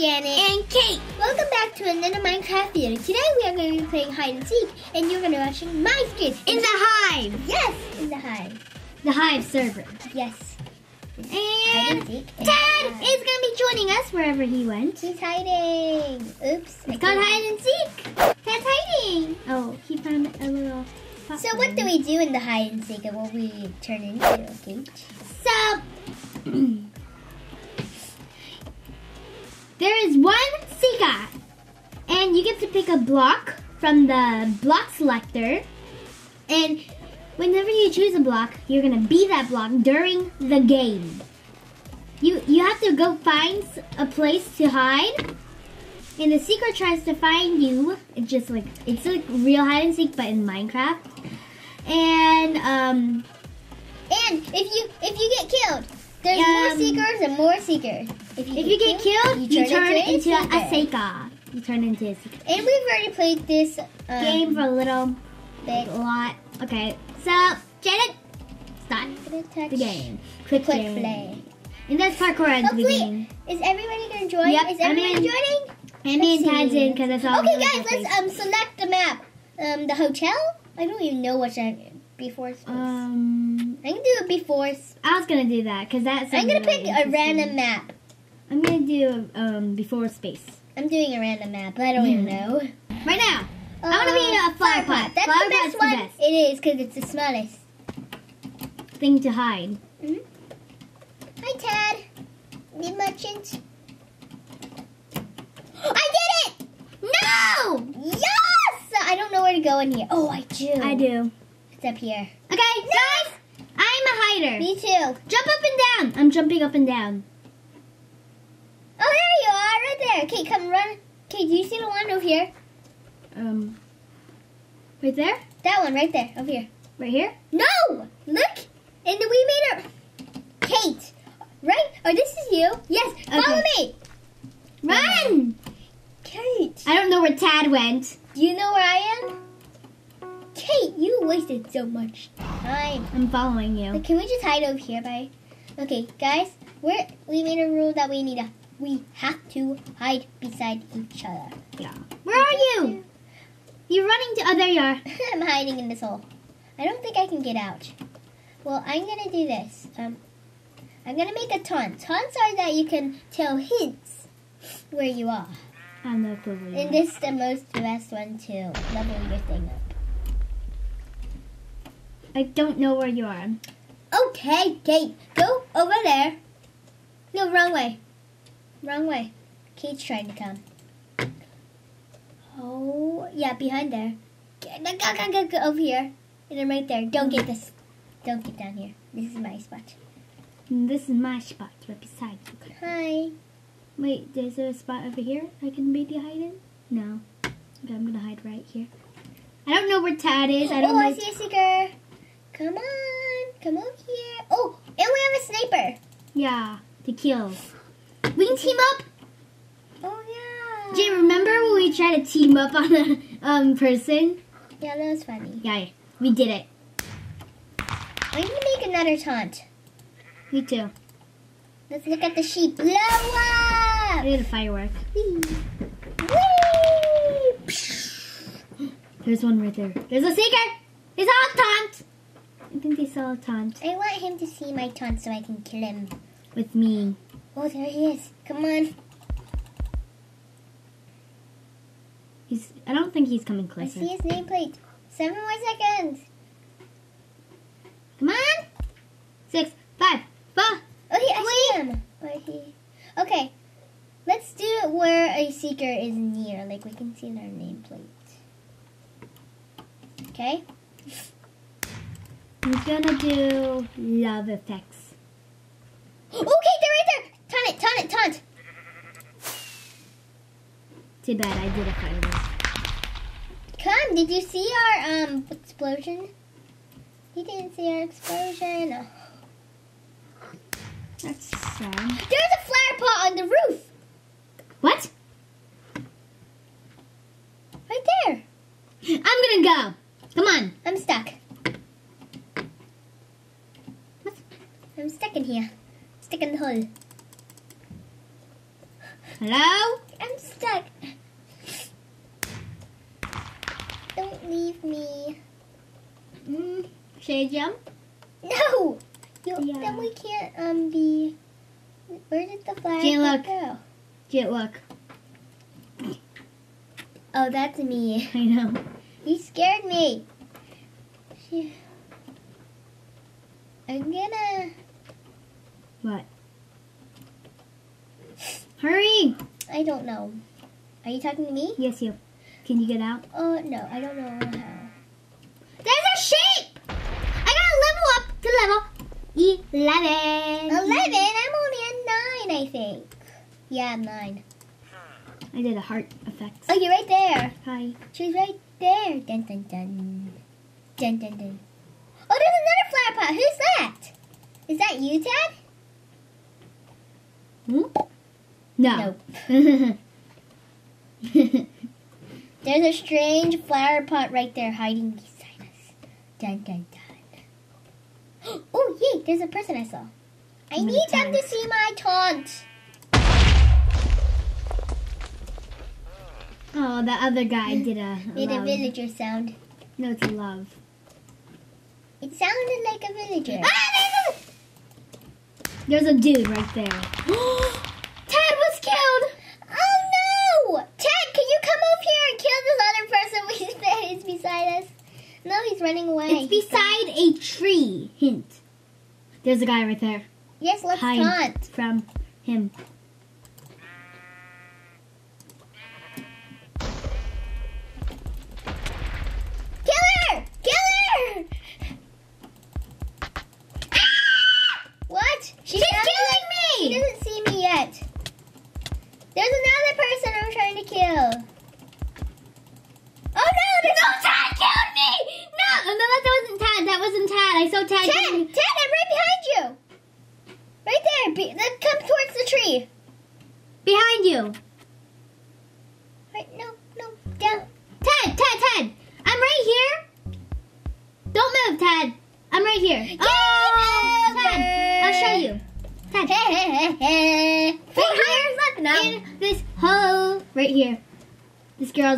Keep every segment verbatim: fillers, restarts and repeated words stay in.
Janet and Kate! Welcome back to another Minecraft video. Today we are going to be playing hide and seek, and you're going to be watching my screen. In the Hive! Yes, in the Hive. The Hive server. Yes. And hide and seek. Dad and is going to be joining us wherever he went. He's hiding. Oops. It's called hide and seek. Dad's hiding. Oh, he found a little pot. So what do we do in the hide and seek, and what we turn into? Okay. So... there is one seeker, and you get to pick a block from the block selector, and whenever you choose a block, you're gonna be that block during the game. You you have to go find a place to hide, and the seeker tries to find you. It's just like it's like real hide and seek, but in Minecraft. And um, and if you if you get killed, there's um, more seekers and more seekers. If you, if you get killed, killed you, you turn, turn into, into a seeker. You turn into a seeker. And we've already played this um, game for a little bit. A lot. Okay, so Janet, start the game. Quick, Quick game. play. And that's parkour at the beginning. Is everybody gonna join? Yep. Is everyone joining? I'm in Tad's in because that's all. Okay, really guys, let's um select the map. Um, the hotel. I don't even know what that before space. Um, I'm gonna do it before. I was gonna do that because that's. I'm gonna pick a random map. I'm gonna do um before space. I'm doing a random map, but I don't mm. even know. Right now, uh, I wanna be in a flower pot. That's flower the best one. The best. It is because it's the smallest thing to hide. Mm-hmm. Hi, Tad. Need merchants? I did it! No! Yes! I don't know where to go in here. Oh, I do. I do. It's up here. Okay, guys. No! I'm a hider. Me too. Jump up and down. I'm jumping up and down. Okay, come run. Okay, do you see the one over here? Um, right there? That one, right there, over here. Right here? No! Look! And then we made her. Kate! Right? Oh, this is you. Yes, okay. Follow me! Run! Kate! I don't know where Tad went. Do you know where I am? Kate, you wasted so much time. I'm following you. But can we just hide over here, bye? Okay, guys, we're, we made a rule that we need a... We have to hide beside each other. Yeah. Where are you? You're running to... Oh, there you are. I'm hiding in this hole. I don't think I can get out. Well, I'm going to do this. Um, I'm going to make a taunt. Taunts are that you can tell hints where you are. I'm not believing. And this is the most best one to level your thing up. I don't know where you are. Okay, Kate. Go over there. No, wrong way. Wrong way. Kate's trying to come. Oh, yeah, behind there. Go, go, go, go, go over here. And then right there. Don't get this. Don't get down here. This is my spot. This is my spot right beside you. Hi. Wait, is there a spot over here I can maybe hide in? No. Okay, I'm going to hide right here. I don't know where Tad is. I don't oh, know I see a seeker. Come on. Come over here. Oh, and we have a sniper. Yeah, to kill. We can team up. Oh yeah. Jay, remember when we tried to team up on a um person? Yeah, that was funny. Yeah, we did it. I'm gonna make another taunt. Me too. Let's look at the sheep. Blow up! We did a firework. Whee! Whee! There's one right there. There's a seeker. They saw a taunt. I think they saw a taunt. I want him to see my taunt so I can kill him. With me. Oh, there he is. Come on. He's, I don't think he's coming closer. I see his nameplate. Seven more seconds. Come on. Six, five, four. Okay, I see him. But he, okay, let's do it where a seeker is near. Like, we can see their nameplate. Okay? I'm gonna do love effects. Okay, they're right there. Taunt it, taunt it, taunt! Too bad I did a firework. Come, did you see our um explosion? You didn't see our explosion. Oh. That's sad. There's a flower pot on the roof! What? Right there! I'm gonna go! Come on! I'm stuck. What? I'm stuck in here. Stick in the hole. Hello? I'm stuck. Don't leave me. Mm, should I jump? No! You, yeah. Then we can't um be... Where did the flag look. go? Jit, look. Oh, that's me. I know. You scared me. I'm gonna... What? Hurry! I don't know. Are you talking to me? Yes, you. Can you get out? Oh, uh, no. I don't know how. There's a shape! I gotta level up to level eleven. eleven? I'm only at nine, I think. Yeah, I'm nine. I did a heart effect. Oh, you're right there. Hi. She's right there. Dun, dun, dun. Dun, dun, dun. Oh, there's another flower pot. Who's that? Is that you, Dad? Hmm? No. Nope. There's a strange flower pot right there hiding beside us. Dun, dun, dun. Oh, yay, there's a person I saw. I Many need times. them to see my taunt. Oh, the other guy did a, a Did love. a villager sound. No, it's love. It sounded like a villager. Ah, there's, a... there's a dude right there. Ted was killed! Oh, no! Ted, can you come over here and kill this other person we said is beside us? No, he's running away. It's he's beside gone. a tree. Hint. There's a guy right there. Yes, let's taunt. from him.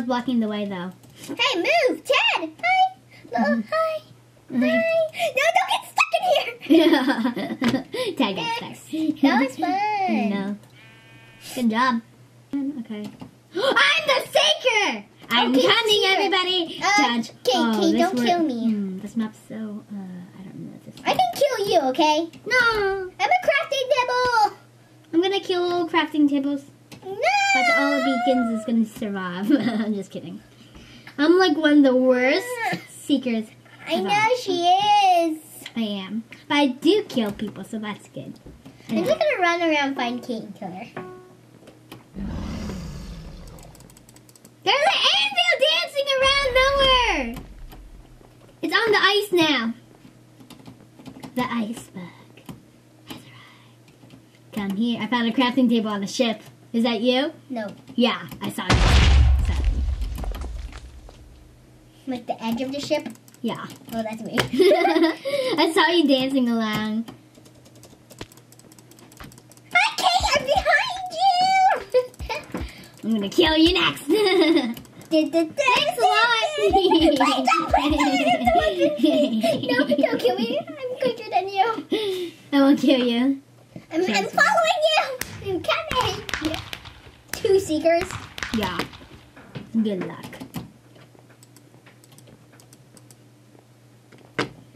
Blocking the way though. Hey, move, Ted! Hi! Hello, mm-hmm. Hi! Mm-hmm. Hi! No, don't get stuck in here! Ted got stuck. That was fun! No. Good job. Okay. I'm the Seeker! I'm okay, coming, Seeker. everybody! Uh, Judge. Kate, oh, Kate, don't word, kill me. Mm, this map's so, uh, I don't know what this is. I can kill you, okay? No! I'm a crafting table! I'm gonna kill all crafting tables. No! But all beacons is gonna survive. I'm just kidding. I'm like one of the worst seekers. I know all. she is. I am. But I do kill people, so that's good. I I'm just gonna run around and find Kate and kill her. There's an anvil dancing around nowhere! It's on the ice now. The iceberg has arrived. Come here. I found a crafting table on the ship. Is that you? No. Yeah, I saw you. Sorry. Like the edge of the ship? Yeah. Oh, that's me. I saw you dancing along. Hi, Kate! I'm behind you! I'm gonna kill you next! Thanks a lot! No, don't kill me. I'm quicker than you. I won't kill you. I'm, I'm following you! I'm coming! Yeah. Two seekers. Yeah. Good luck.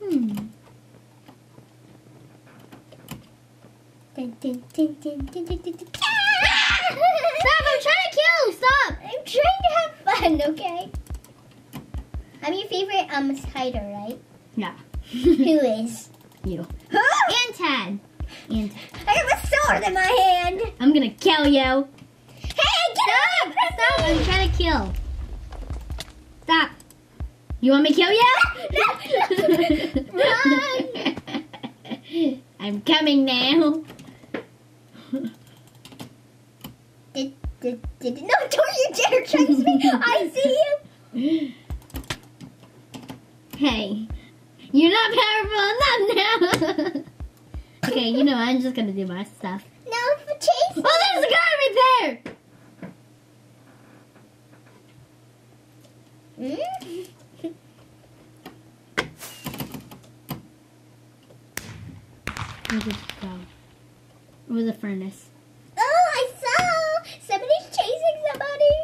Hmm. Dun, dun, dun, dun, dun, dun, dun, dun. Ah! Stop! I'm trying to kill! Stop! I'm trying to have fun, okay? I'm your favorite um hider, right? Yeah. Who is? You. Huh? And Tad. And I have a sword in my hand. I'm gonna kill you. Hey, get up! Stop! I'm trying to kill. Stop. You want me to kill you? Run! I'm coming now. Did, did, did, no, don't you dare chase me! I see you. Hey, you're not powerful enough now. Okay, you know, I'm just gonna do my stuff. No, for chasing. Oh, there's a guy right there! Mm-hmm. Where did it go? It was a furnace. Oh, I saw! Somebody's chasing somebody!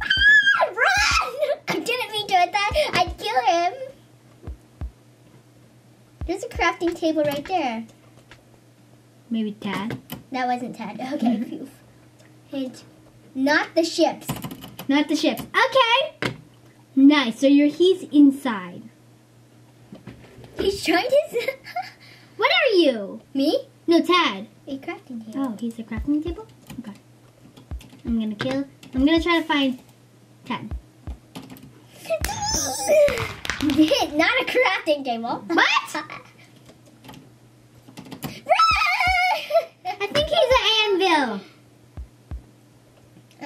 Ah, run! I didn't mean to. I thought I'd kill him. There's a crafting table right there. Maybe Tad? That wasn't Tad. Okay, poof. Hint. Not the ships. Not the ships. Okay! Nice. So you're, he's inside. He's trying to... What are you? Me? No, Tad. A crafting table. Oh, he's a crafting table? Okay. I'm gonna kill... I'm gonna try to find Tad. Not a crafting table. What? I think he's an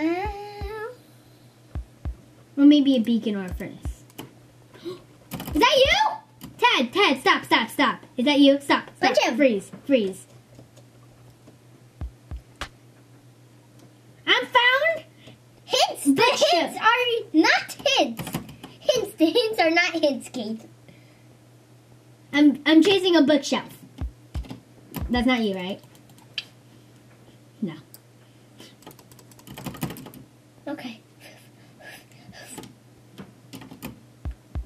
anvil. Uh, or maybe a beacon or a furnace. Is that you? Tad, Tad, stop, stop, stop. Is that you? Stop, stop. Bunch freeze, him. freeze. I'm found. Hints, the hints ship. are not hints. Hints, the hints are not hints, Kate. I'm, I'm chasing a bookshelf. That's not you, right? No. Okay.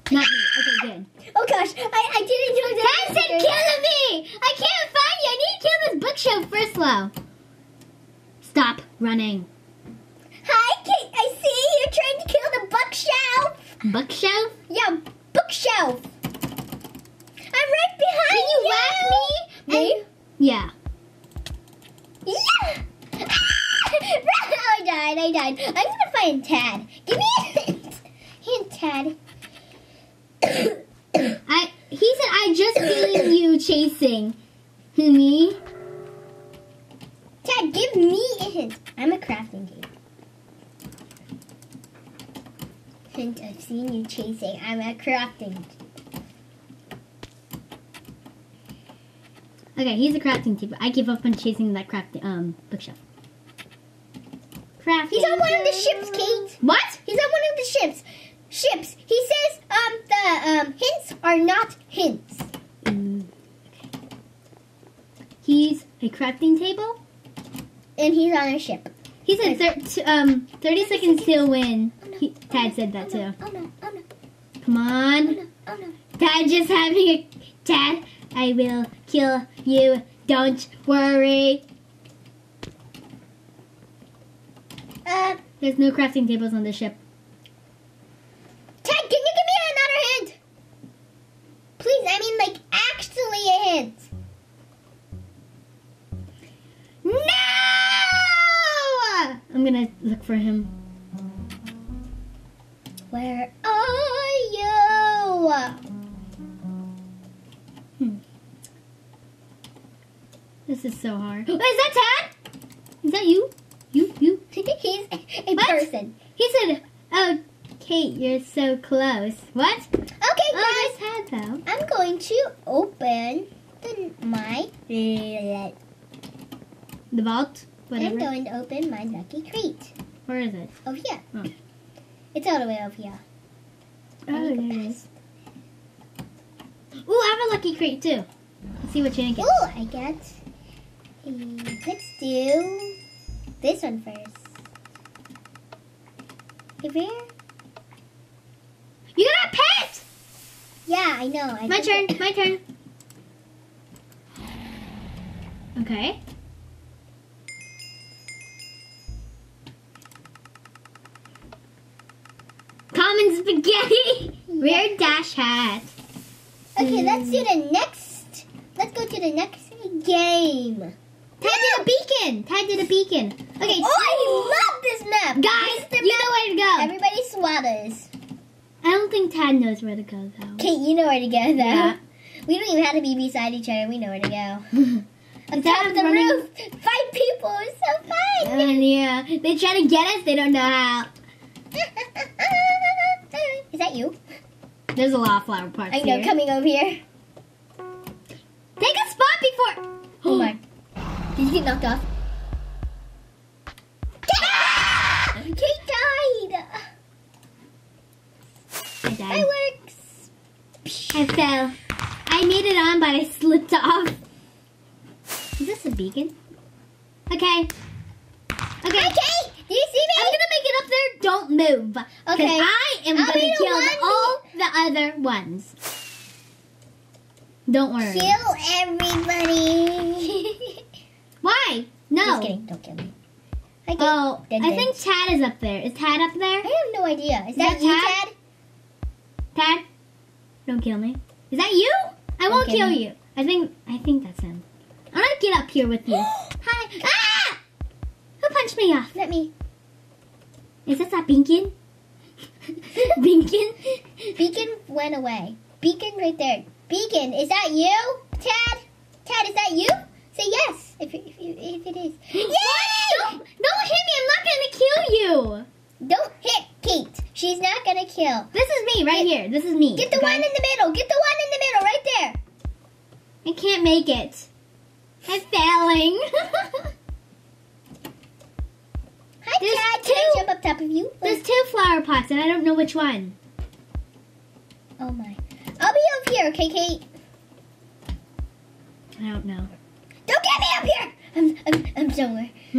Not me. Okay, good. Oh gosh, I, I didn't know that. Dad said killing me! I can't find you! I need to kill this bookshelf first, Lo. Stop running. Hi, Kate. I see you're trying to kill the bookshelf. Bookshelf? Yeah, bookshelf. I'm right behind Can you. Can you whack me? And yeah. Yeah! I died, I died. I'm gonna find Tad. Give me a hint. Hint, Tad. I, he said, I just feeling you chasing me. Tad, give me a hint. I'm a crafting game. Hint, I've seen you chasing. I'm a crafting. Okay, he's a crafting table. I give up on chasing that crafting um bookshelf. Crafting. He's on one of the ships, Kate. What? He's on one of the ships. Ships. He says um the um hints are not hints. Mm, okay. He's a crafting table, and he's on a ship. He said thir um thirty seconds till win. Oh, no. he, Tad oh, said that oh, no. too. Oh no! Oh no! Come on! Oh no! Oh no! Tad just having a Tad. I will kill you. Don't worry. Uh, There's no crafting tables on this ship. Ted, can you give me another hint? Please, I mean like actually a hint. No! I'm gonna look for him. Where are you? This is so hard. Is that Tad? Is that you? You, you? He's a what? person. He said, oh, Kate, you're so close. What? Okay, oh, guys. Tad, though. I'm going to open the, my... The vault? Whatever. I'm going to open my lucky crate. Where is it? Over here. Oh. It's all the way over here. Oh, there it is. Ooh, I have a lucky crate, too. Let's see what Janet gets. Ooh, I get... Let's do this one first. Over here. You got a pet! Yeah, I know. I my turn, it. my turn. Okay. Common spaghetti! Yeah. Rare dash hat. Okay, mm. let's do the next. Let's go to the next game. Tad did a beacon! Tad did a beacon. Okay. Oh, I love this map! Guys, this you map. know where to go. Everybody swatters. I don't think Tad knows where to go, though. Kate, you know where to go, though. Yeah. We don't even have to be beside each other. We know where to go. On top of the running? roof. Five people. It's so fun. And yeah. They try to get us. They don't know how. Is that you? There's a lot of flower parts I know, here. coming over here. Take a spot before... Oh, my. Did you get knocked off? Kate died! well, I made it on, but I slipped off. Is this a beacon? Okay. Okay. Okay. Do you see me? I'm gonna make it up there. Don't move. Okay. I am I'll gonna kill the all the other ones. Don't worry. Kill everybody. Why? No. Just kidding. Don't kill me. Okay. Oh, dun, dun. I think Tad is up there. Is Tad up there? I have no idea. Is, is that, that you, Tad? Tad, don't kill me. Is that you? I don't won't kill me. you. I think. I think that's him. I'm gonna get up here with you. Hi. Ah! Who punched me off? Let me. Is this a Beacon? Beacon? Beacon went away. Beacon right there. Beacon, is that you? Tad? Tad, is that you? Say yes, if, if, if it is. Yay! Don't, don't hit me, I'm not gonna kill you. Don't hit Kate. She's not gonna kill. This is me right get, here, this is me. Get the okay? one in the middle, get the one in the middle, right there. I can't make it. I'm failing. Hi, there's Tad, two, can I jump up top of you? There's two flower pots and I don't know which one. Oh my. I'll be up here, okay, Kate? I don't know. Don't get me up here! I'm, I'm, I'm somewhere. I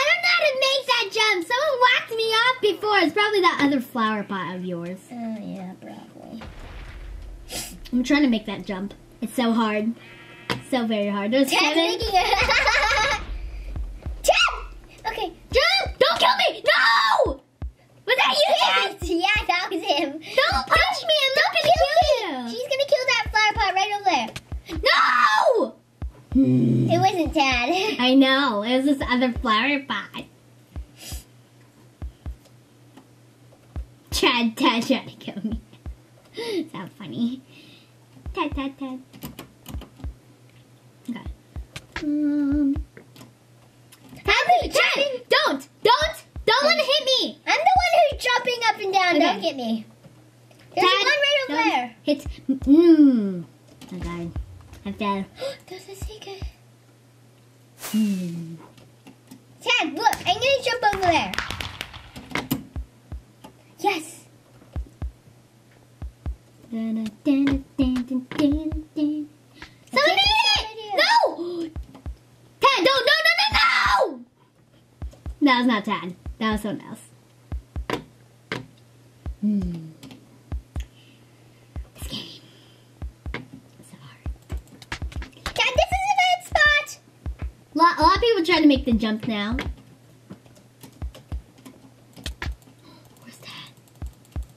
don't know how to make that jump. Someone whacked me off before. It's probably that other flower pot of yours. Oh, yeah, probably. I'm trying to make that jump. It's so hard. So very hard. There's Tad's seven. making it. Tad! Okay. Jump! Don't kill me! No! Was that you, Tad? Yes, that was him. Don't punch me! I'm not gonna kill you! She's gonna kill that flower pot right over there. No! Hmm. It wasn't Tad. I know. It was this other flower pot. Tad, Tad tried to kill me. Is that funny? Tad, Tad, Tad. Okay. Um. How do you, Tad? Don't! Don't! Don't let it hit me! I'm the one who's jumping up and down. Okay. Don't get me. There's Dad, one right over there. It's mmm. Oh god. I fell. There's a secret. Mm. Tad, look, I'm gonna jump over there. Yes. Dun, dun, dun, dun, dun, dun, dun. Someone made it! No! Tad, no, no, no, no, no! That was not Tad. That was someone else. Hmm. This game is so hard. Dad, this is a bad spot! A lot, a lot of people try to make the jump now. Where's Dad?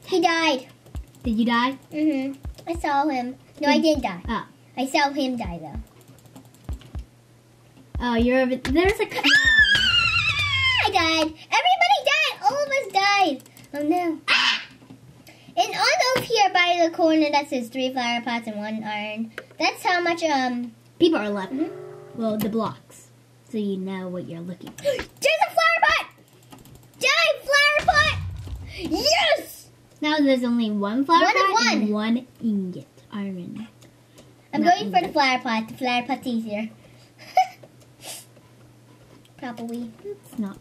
He died. Did you die? Mm-hmm. I saw him. No, Did I didn't die. Oh. I saw him die, though. Oh, you're over... There's a... I died. Everybody died. All of us died. Oh no. Ah! And on over here by the corner that says three flower pots and one iron. That's how much um people are left. Mm-hmm. Well, the blocks. So you know what you're looking for. There's a flower pot! Die, flower pot! Yes! Now there's only one flower one pot one. and one ingot. Iron. I'm Not going ingot. for the flower pot. The flower pot's easier. Probably. It's not.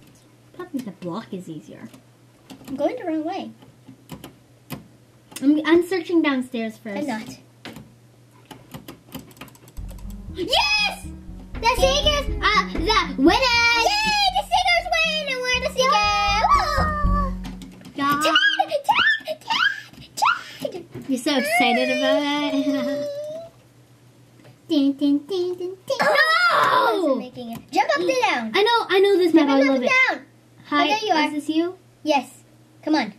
Probably the block is easier. I'm going the wrong way. I'm, I'm searching downstairs first. I'm not. Yes! The Seekers are the winners! Yay! The Seekers win! And we're the Seekers! Dad! Dad! Dad! Dad! You're so excited about it. Dun, dun, dun, dun, dun. No! It. Jump up and down. I know, I know this map. Jump I love it. Down. Hi, oh, there you are. Is this you? Yes. Come on.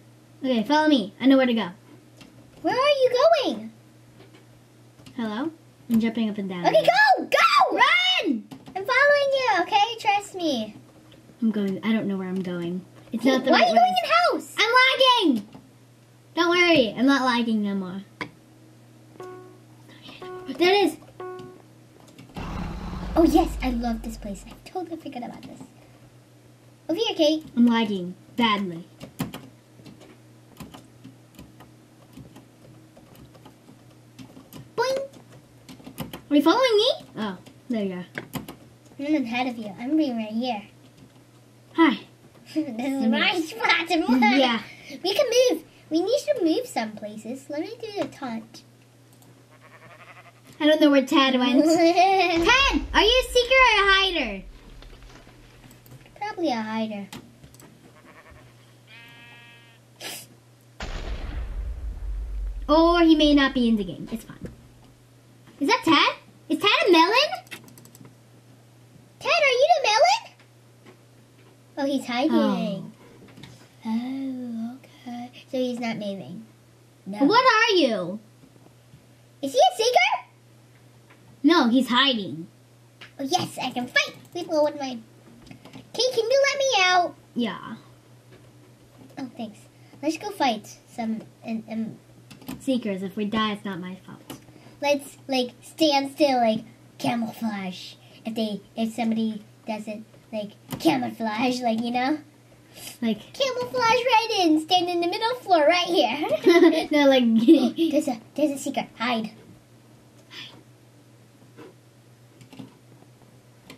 Okay, follow me. I know where to go. Where are you going? Hello? I'm jumping up and down. Okay, go! Go! Run! I'm following you, okay? Trust me. I'm going. I don't know where I'm going. It's hey, not the Why right are you way. going in house? I'm lagging! Don't worry. I'm not lagging no more. There it is. Oh yes, I love this place. I totally forgot about this. Over here, Kate. I'm lagging badly. Boing! Are you following me? Oh, there you are. I'm ahead of you. I'm being right here. Hi. This is my spot. Yeah. We can move. We need to move some places. Let me do the taunt. I don't know where Tad went. Tad, are you a seeker or a hider? Probably a hider. Or he may not be in the game. It's fine. Is that Tad? Is Tad a melon? Tad, are you the melon? Oh, he's hiding. Oh, oh okay. So he's not moving. No. What are you? Is he a seeker? No, he's hiding. Oh, yes, I can fight people with my... Kate, can you let me out? Yeah. Oh, thanks. Let's go fight some... Um, um, seekers. If we die, it's not my fault. Let's like stand still, like camouflage. If they, if somebody doesn't like camouflage, like you know, like camouflage right in, stand in the middle floor right here. No, like oh, there's a there's a seeker. Hide. Hide.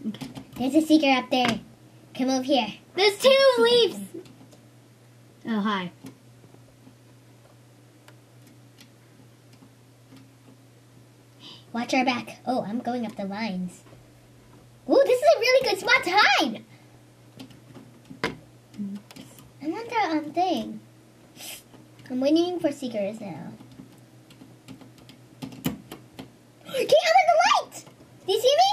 Okay. There's a seeker up there. Come over here. There's two leaves. Oh hi. Watch our back. Oh, I'm going up the lines. Ooh, this is a really good spot to hide. I want that um, thing. I'm waiting for seekers now. Kate, I'm on the light! Do you see me?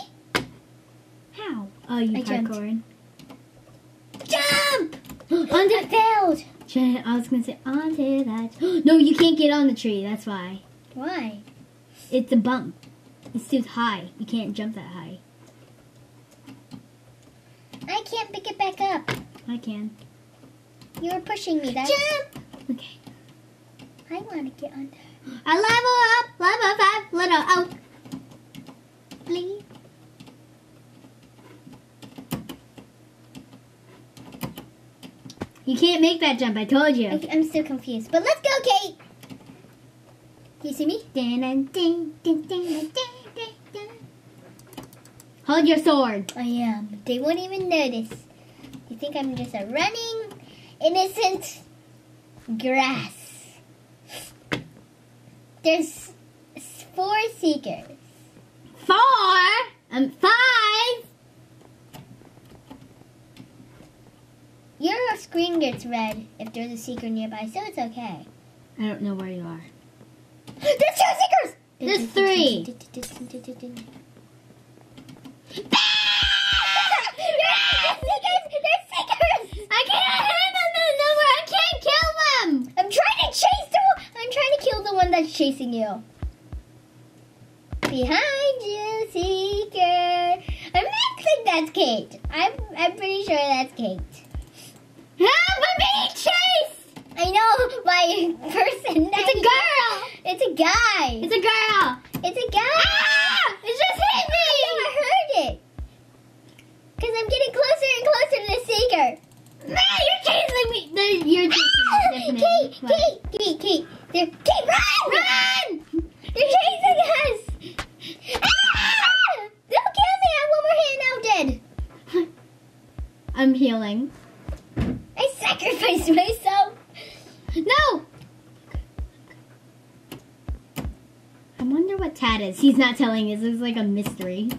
How? Oh, you parkouring. Jump! On the field! Janet, I was going to say, onto that. No, you can't get on the tree. That's why. Why? It's a bump. It's too high. You can't jump that high. I can't pick it back up. I can. You were pushing me. That's... Jump! Okay. I want to get on there. I level up! Level five! Little out! Please. You can't make that jump. I told you. Okay, I'm still confused. But let's go, Kate! Do you see me? Dun, dun, dun, dun, dun, dun, dun, dun. Hold your sword. I am. They won't even notice. You think I'm just a running, innocent grass. There's four seekers. Four? Um, five? Your screen gets red if there's a seeker nearby, so it's okay. I don't know where you are. There's two seekers! There's three! There's seekers! There's seekers! I can't handle them no more! I can't kill them! I'm trying to chase the one! I'm trying to kill the one that's chasing you. Behind you, seeker! I'm not think that's Kate. I'm I'm pretty sure that's Kate. Help! I'm being chased! I know by a person. It's a girl! It's a guy. It's a girl. It's a guy. Ah! It just hit me. I never heard it. Because I'm getting closer and closer to the seeker. Man, you're chasing me. There's, you're chasing me. Ah! Kate, Kate, Kate, Kate. They're, Kate, run. Run. They're chasing us. Ah! Don't kill me. I have one more hit and I'm dead. I'm healing. I sacrificed myself. No. I wonder what Tad is. He's not telling us. It's like a mystery.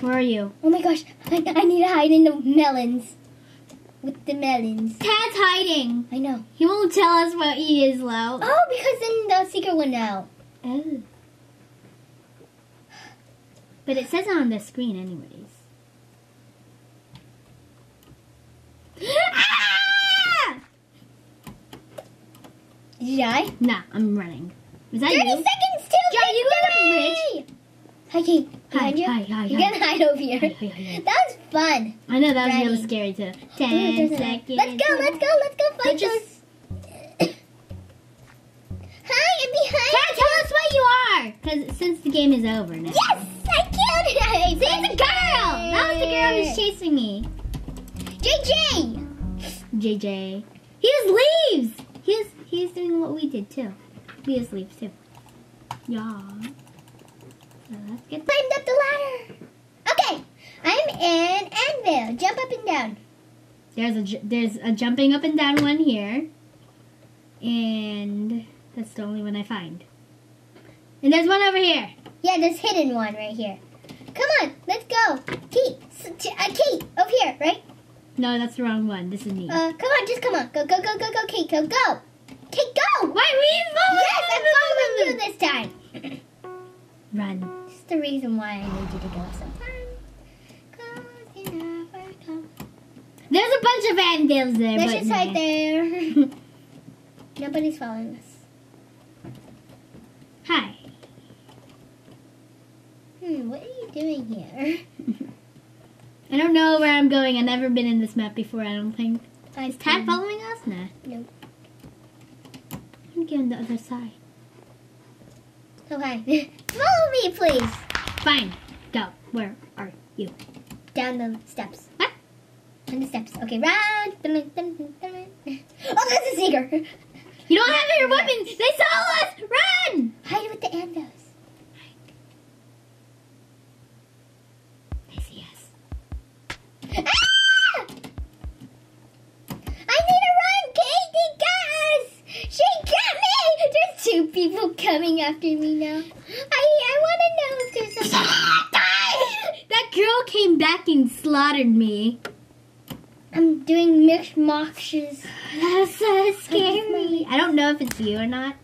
Where are you? Oh my gosh. I, I need to hide in the melons. With the melons. Tad's hiding. I know. He won't tell us what he is, Lo. Oh, because then the secret went out. Oh. But it says it on the screen anyways. Did you die? Nah, I'm running. Is that thirty you? Seconds till victory! You go to the bridge? Hi, Kate. Hi, you? hi, hi. You're hi. Gonna hide over here. Hi, hi, hi. That was fun. I know, that was Ready. Really scary, too. Ten Ooh, seconds. Let's go, let's go, let's go fight just... those. Hi, I'm behind Dad, you. Tell us where you are. Because since the game is over now. Yes, I killed it. I See, it's a girl. It. That was the girl who's chasing me. J J. J J. He just leaves. He just... He's doing what we did too. He just leaves too. Yeah. So let's get climbed up the ladder. Okay, I'm in Anvil. Jump up and down. There's a there's a jumping up and down one here, and that's the only one I find. And there's one over here. Yeah, this hidden one right here. Come on, let's go. Kate, uh, Kate, over here, right? No, that's the wrong one. This is me. Uh, come on, just come on. Go, go, go, go, go, Kate, go, go. Kate, go! Wait, we followed Yes, I followed you this time. Run. This is the reason why I need you to go sometimes. Cause you never come. There's a bunch of anvils there. They're just right there. Nobody's following us. Hi. Hmm, what are you doing here? I don't know where I'm going. I've never been in this map before, I don't think. I Is Tad following us? Nah. Nope. I'm going the other side. Okay. Follow me, please. Fine. Go. Where are you? Down the steps. What? Down the steps. Okay, run. Dun, dun, dun, dun. Oh, that's a seeker. You don't have your weapons. They saw us. Run. Hide with the anvils. They see us. Ah! I need to run, Katie got us. She got me. There's two people coming after me now. I, I want to know if there's something. That girl came back and slaughtered me. I'm doing mishmashes. That's so scary. I don't know if it's you or not.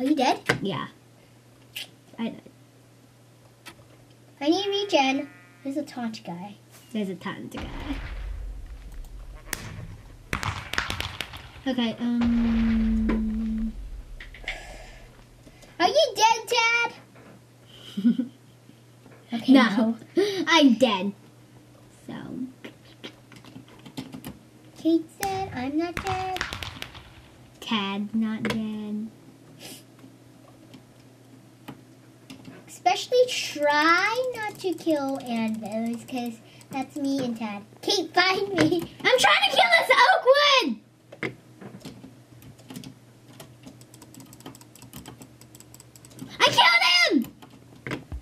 Are you dead? Yeah. I died. I need regen. There's a taunt guy. There's a taunt guy. Okay, um... Are you dead, Dad? Okay, no. no. I'm dead. So... Kate said, I'm not dead. Tad's not dead. Especially try not to kill anvils, because that's me and Tad. Kate, find me. I'm trying to kill this oak wood. I killed him.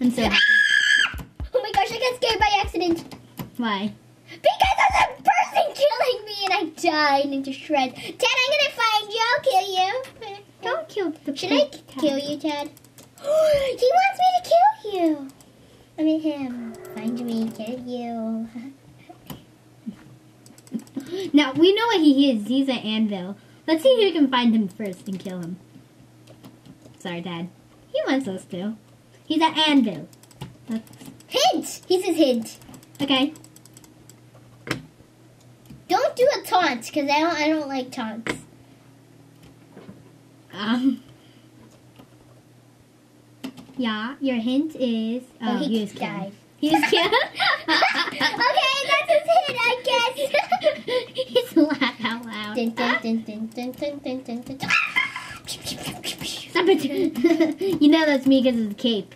I'm so happy. Ah! Oh my gosh, I got scared by accident. Why? Because of the person killing me and I died into shreds. Tad, I'm gonna find you. I'll kill you. Don't kill the Should I Tad. kill you, Tad? He wants me to kill you. I mean him. Find me, kill you. Now, we know what he is. He's an anvil. Let's see who can find him first and kill him. Sorry, Dad. He wants us to. He's an anvil. That's... Hint! He says hint. Okay. Don't do a taunt, because I don't I don't like taunts. Um Yeah, your hint is oh, oh he, he just died. He was killed. Okay, that's his hint, I guess. He's laugh out loud. Dun, dun, dun, dun, dun, dun, dun, dun, dun. Stop it. You know that's me because of the cape.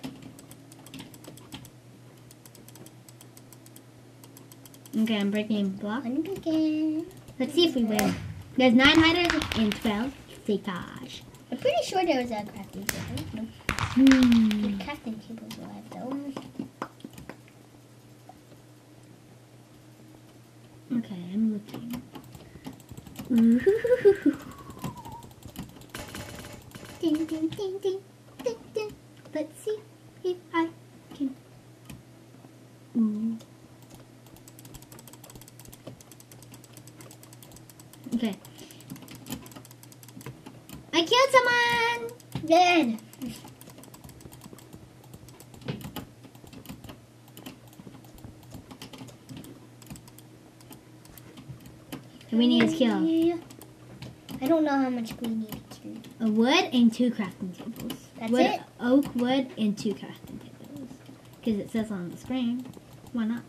Okay, I'm breaking block. Let's see if we win. There's nine hiders and twelve seekers. I'm pretty sure there was a crafting table. Hmm. The crafting table's alive though. Okay, I'm looking. Ooh. Ding, ding, ding, ding, ding, ding. Let's see if I can. Ooh. Okay. I killed someone! Then. We need to kill. I don't know how much we need to kill. A wood and two crafting tables. That's wood, it? Oak, wood, and two crafting tables. Because it says on the screen. Why not?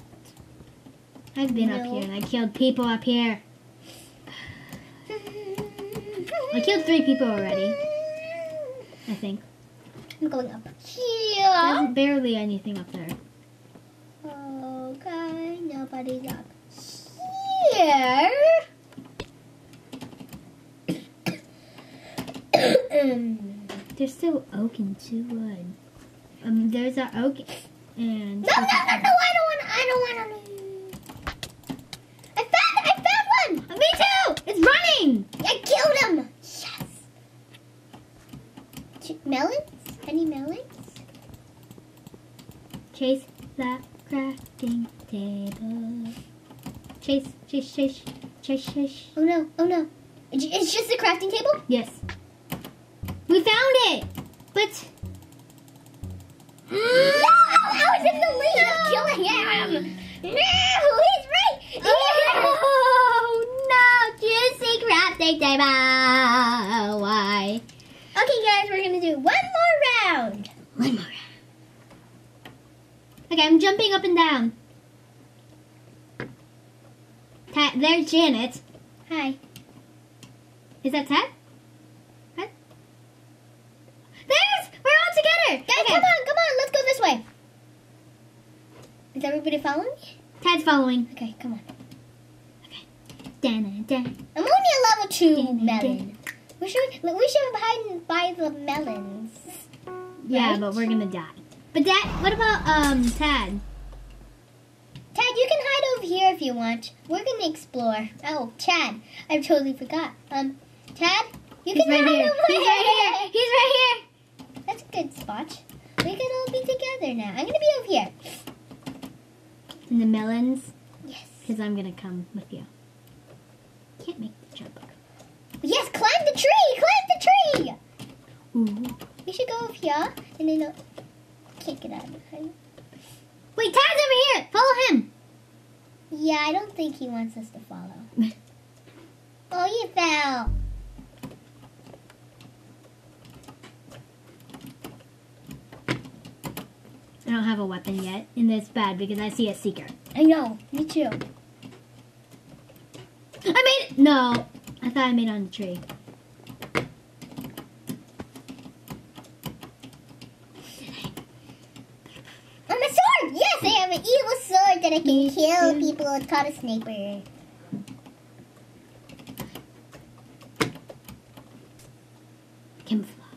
I've been no. up here and I killed people up here. I killed three people already, I think. I'm going up here. There's barely anything up there. Okay, nobody's up here. There's still oak and two wood. Um, there's an oak and... No, no, no, no, I don't want to, I don't want to. I found, I found one! Me too! It's running! I killed him! Yes! melons? Any melons? Chase the crafting table. Chase, chase, chase, chase, chase. Oh no, oh no. It's just the crafting table? Yes. We found it! But... no! I was in the lead no. of killing him! No, he's right! Oh no! Juicy crafting table! Why? Okay guys, we're gonna do one more round! One more round. Okay, I'm jumping up and down. Ta there's Janet. Hi. Is that Ted? What? There's! We're all together! Guys, okay. Come on, come on, let's go this way. Is everybody following me? Ted's following. Okay, come on. Okay. Dun, dun. I'm only a level two dun, melon. Dun. We should we should hide by the melons. Yeah, right? But we're gonna die. But Dad, what about um Tad? Tad, you can hide over here if you want. We're gonna explore. Oh, Chad, I totally forgot. Um. Tad, you He's can right hide here. over He's here. He's right here. He's right here. That's a good spot. We can all be together now. I'm going to be over here. And the melons? Yes. Because I'm going to come with you. Can't make the jump. Yes, climb the tree. Climb the tree. Ooh. We should go over here. And then I'll... Can't get out of here. Wait, Tad's over here. Follow him. Yeah, I don't think he wants us to follow. Oh, you fell. I don't have a weapon yet, and that's bad because I see a seeker. I know, me too. I made it! No, I thought I made it on the tree. I'm a sword! Yes, I have an evil sword that I can kill people. It's called a sniper. Camouflage.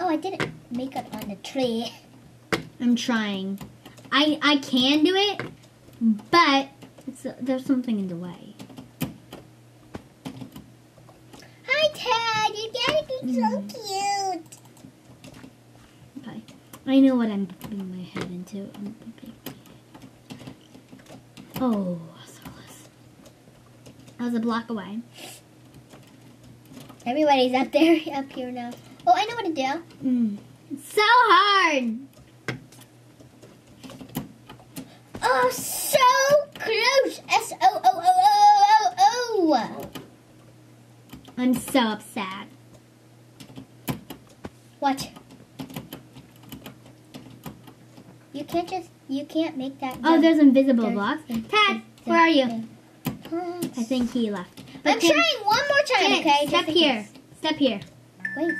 Oh, I did it. Make it on the tree. I'm trying. I I can do it, but it's, there's something in the way. Hi, Ted. You gotta be mm. so cute. Okay. I know what I'm putting my head into. Oh, so close. I was a block away. Everybody's up there, up here now. Oh, I know what to do. Mm. So hard! Oh, so close! S O O O O O O! I'm so upset. What? You can't just, you can't make that. Jump. Oh, there's invisible there's blocks. Tad, where are you? I think he left. But I'm can, trying one more time, okay? Step here. Step here. Wait.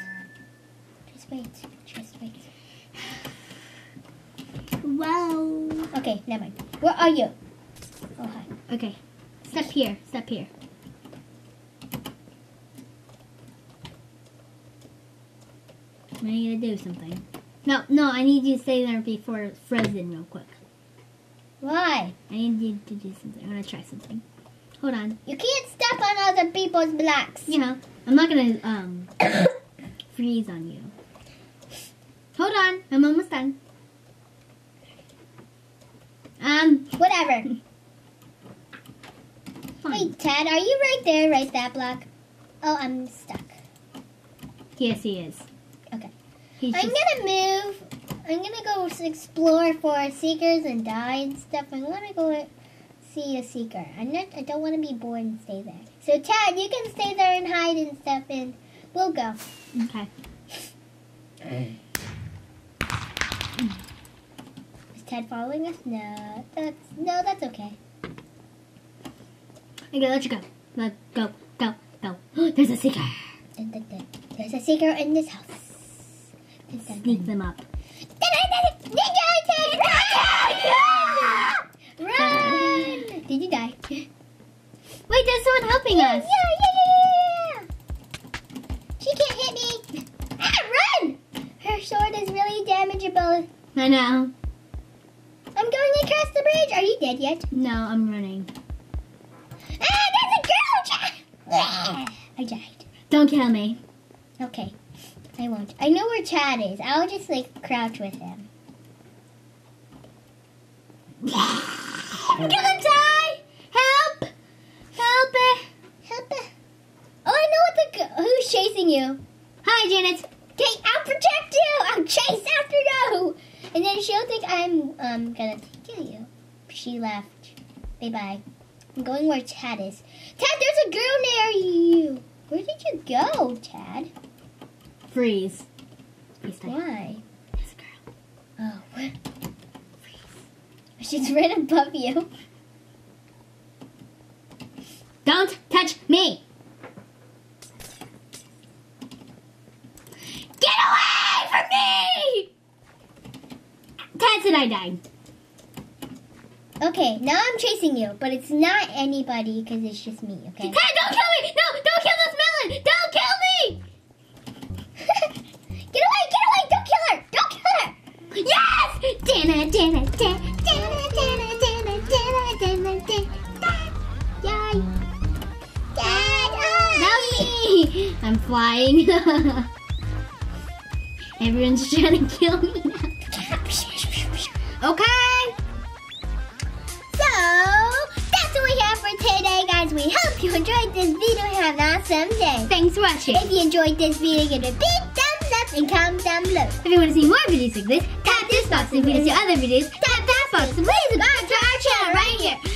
Just wait. Wow. Okay, never mind. Where are you? Oh, hi. Okay. Step here. Step here. I need to do something. No, no, I need you to stay there before it's frozen real quick. Why? I need you to do something. I want to try something. Hold on. You can't step on other people's blocks. You know, I'm not going to um freeze on you. Hold on. I'm almost done. Um, whatever. Fine. Wait, Ted, are you right there, right that block? Oh, I'm stuck. Yes, he is. Okay. He's I'm gonna move. I'm gonna go explore for seekers and die and stuff. I wanna go see a seeker. I'm not, I don't wanna be bored and stay there. So, Ted, you can stay there and hide and stuff, and we'll go. Okay. Hey. Ted following us? No, that's no, that's okay. Okay, let's go. Let's go, go, go. There's a seeker. Dun, dun, dun. There's a seeker in this house. Dun, dun, Sneak dun. them up. Run! Run! Did you die? Wait, there's someone helping yeah, us. Yeah, yeah, yeah, yeah. She can't hit me. Ah, run! Her sword is really damageable. I know. I'm going across the bridge. Are you dead yet? No, I'm running. Ah, there's a girl! I died. Don't kill me. Okay, I won't. I know where Chad is. I'll just, like, crouch with him. I'm gonna die! Help! Help! Help! Oh, I know what the... Who's chasing you? Hi, Janet. Kate, I'll protect you! I'll chase after you! And then she'll think I'm um gonna kill you. She left. Bye-bye. I'm going where Chad is. Chad, there's a girl near you! Where did you go, Chad? Freeze. Freeze time. Why? There's a girl. Oh. Freeze. She's right above you. Don't touch me! Get away from me! Tad said I died. Okay, now I'm chasing you, but it's not anybody because it's just me, okay? Tad, don't kill me! No, don't kill this melon! Don't kill me! Get away, get away! Don't kill her! Don't kill her! Yes! Dana, Dana, Dana, Dana, Dana, Dana, Dana, Dana, Dana, Yay! Dana! Help me! I'm flying. Everyone's trying to kill me now. Okay! So, that's what we have for today, guys. We hope you enjoyed this video and have an awesome day. Thanks for watching. If you enjoyed this video, give it a big thumbs up and comment down below. If you want to see more videos like this, tap this box. If you want to see other videos, tap that box. And please subscribe to our channel right here.